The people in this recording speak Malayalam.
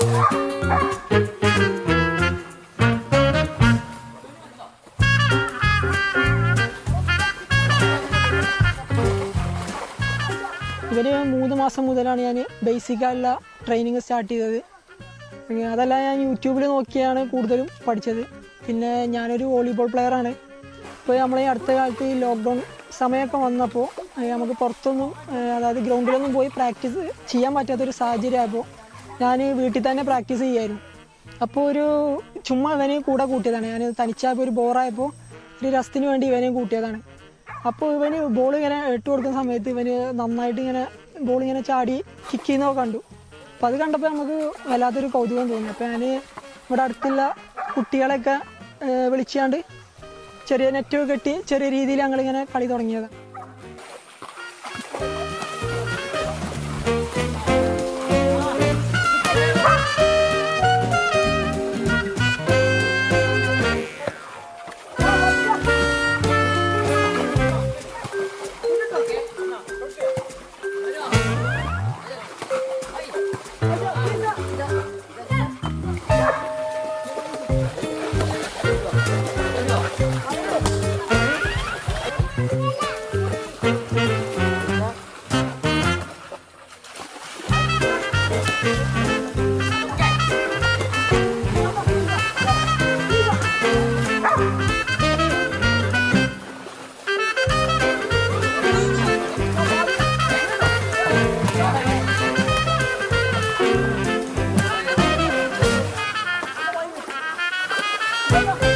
ഇവർ 3 മാസം മുതലാണ് ഞാൻ ബേസിക് ആയിട്ടുള്ള ട്രെയിനിങ് സ്റ്റാർട്ട് ചെയ്തത്. അതല്ല, ഞാൻ യൂട്യൂബിൽ നോക്കിയാണ് കൂടുതലും പഠിച്ചത്. പിന്നെ ഞാനൊരു വോളിബോൾ പ്ലെയറാണ്. ഇപ്പോൾ നമ്മൾ ഈ അടുത്ത കാലത്ത് ഈ ലോക്ക്ഡൗൺ സമയമൊക്കെ വന്നപ്പോൾ നമുക്ക് പുറത്തൊന്നും, അതായത് ഗ്രൗണ്ടിലൊന്നും പോയി പ്രാക്ടീസ് ചെയ്യാൻ പറ്റാത്തൊരു സാഹചര്യമായപ്പോൾ ഞാൻ വീട്ടിൽ തന്നെ പ്രാക്ടീസ് ചെയ്യായിരുന്നു. അപ്പോൾ ഒരു ചുമ്മാ ഇവനെ കൂടെ കൂട്ടിയതാണ്. ഞാൻ തനിച്ചായപ്പോൾ ഒരു ബോറായപ്പോൾ ഒരു രസത്തിന് വേണ്ടി ഇവനെയും കൂട്ടിയതാണ്. അപ്പോൾ ഇവന് ബോൾ ഇങ്ങനെ ഇട്ട് കൊടുക്കുന്ന സമയത്ത് ഇവന് നന്നായിട്ട് ഇങ്ങനെ ബോൾ ഇങ്ങനെ ചാടി കിക്ക് ചെയ്യുന്നതൊക്കെ കണ്ടു. അപ്പോൾ അത് കണ്ടപ്പോൾ നമുക്ക് വല്ലാത്തൊരു കൗതുകം തോന്നി. അപ്പോൾ ഞാൻ ഇവിടെ അടുത്തുള്ള കുട്ടികളെയൊക്കെ വിളിച്ചാണ്ട് ചെറിയ നെറ്റ് കെട്ടി ചെറിയ രീതിയിൽ ഞങ്ങളിങ്ങനെ കളി തുടങ്ങിയത്. Come on.